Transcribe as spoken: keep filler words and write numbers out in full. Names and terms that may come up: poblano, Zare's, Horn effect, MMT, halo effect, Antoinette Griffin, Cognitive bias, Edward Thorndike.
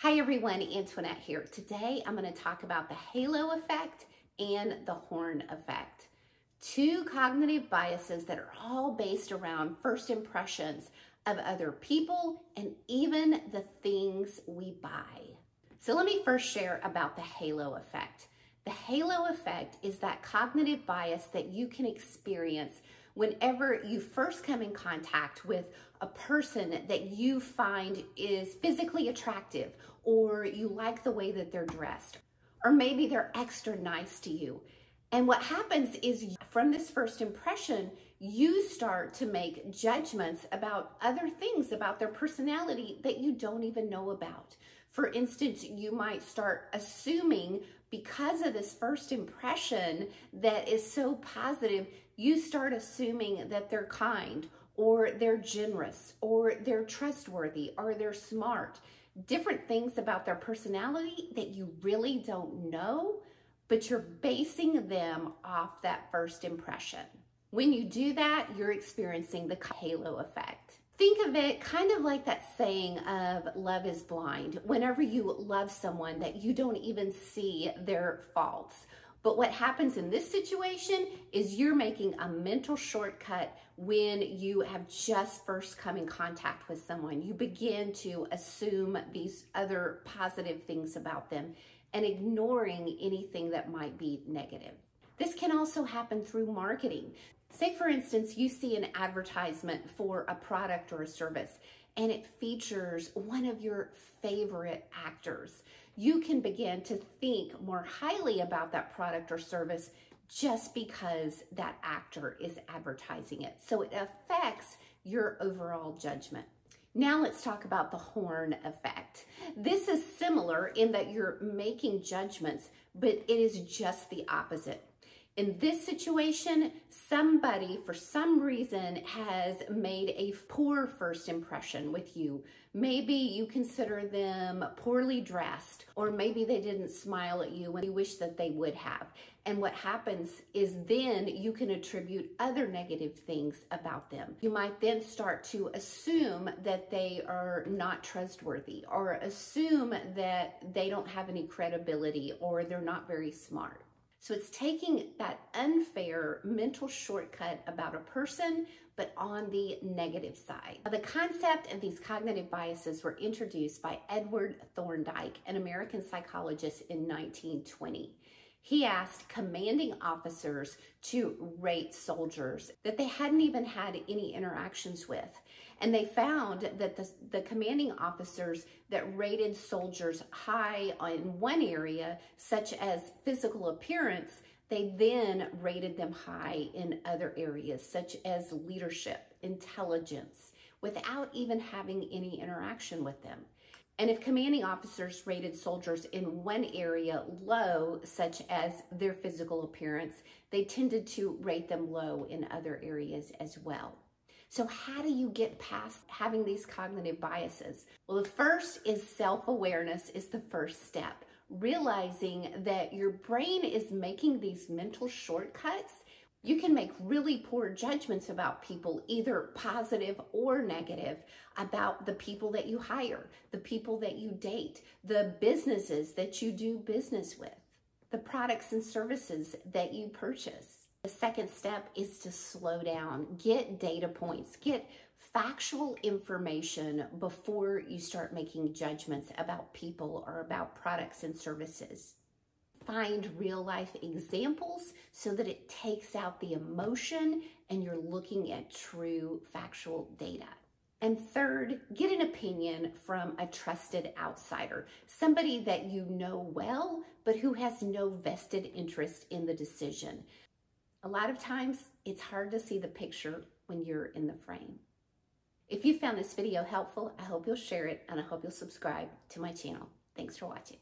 Hi everyone, Antoinette here. Today I'm going to talk about the halo effect and the horn effect. Two cognitive biases that are all based around first impressions of other people and even the things we buy. So let me first share about the halo effect. The halo effect is that cognitive bias that you can experience whenever you first come in contact with a person that you find is physically attractive, or you like the way that they're dressed, or maybe they're extra nice to you. And what happens is from this first impression, you start to make judgments about other things about their personality that you don't even know about. For instance, you might start assuming because of this first impression that is so positive, you start assuming that they're kind, or they're generous, or they're trustworthy, or they're smart. Different things about their personality that you really don't know, but you're basing them off that first impression. When you do that, you're experiencing the halo effect. Think of it kind of like that saying of love is blind. Whenever you love someone that you don't even see their faults. But what happens in this situation is you're making a mental shortcut when you have just first come in contact with someone. You begin to assume these other positive things about them and ignoring anything that might be negative. This can also happen through marketing. Say, for instance, you see an advertisement for a product or a service, and it features one of your favorite actors. You can begin to think more highly about that product or service just because that actor is advertising it. So it affects your overall judgment. Now let's talk about the horn effect. This is similar in that you're making judgments, but it is just the opposite. In this situation, somebody for some reason has made a poor first impression with you. Maybe you consider them poorly dressed, or maybe they didn't smile at you when you wish that they would have. And what happens is then you can attribute other negative things about them. You might then start to assume that they are not trustworthy, or assume that they don't have any credibility, or they're not very smart. So it's taking that unfair mental shortcut about a person, but on the negative side. The concept of these cognitive biases were introduced by Edward Thorndike, an American psychologist, in nineteen twenty. He asked commanding officers to rate soldiers that they hadn't even had any interactions with. And they found that the, the commanding officers that rated soldiers high in one area, such as physical appearance, they then rated them high in other areas, such as leadership, intelligence, without even having any interaction with them. And if commanding officers rated soldiers in one area low, such as their physical appearance, they tended to rate them low in other areas as well. So how do you get past having these cognitive biases? Well, the first is self-awareness is the first step. Realizing that your brain is making these mental shortcuts, you can make really poor judgments about people, either positive or negative, about the people that you hire, the people that you date, the businesses that you do business with, the products and services that you purchase. The second step is to slow down, get data points, get factual information before you start making judgments about people or about products and services. Find real life examples so that it takes out the emotion and you're looking at true factual data. And third, get an opinion from a trusted outsider, somebody that you know well, but who has no vested interest in the decision. A lot of times, it's hard to see the picture when you're in the frame. If you found this video helpful, I hope you'll share it, and I hope you'll subscribe to my channel. Thanks for watching.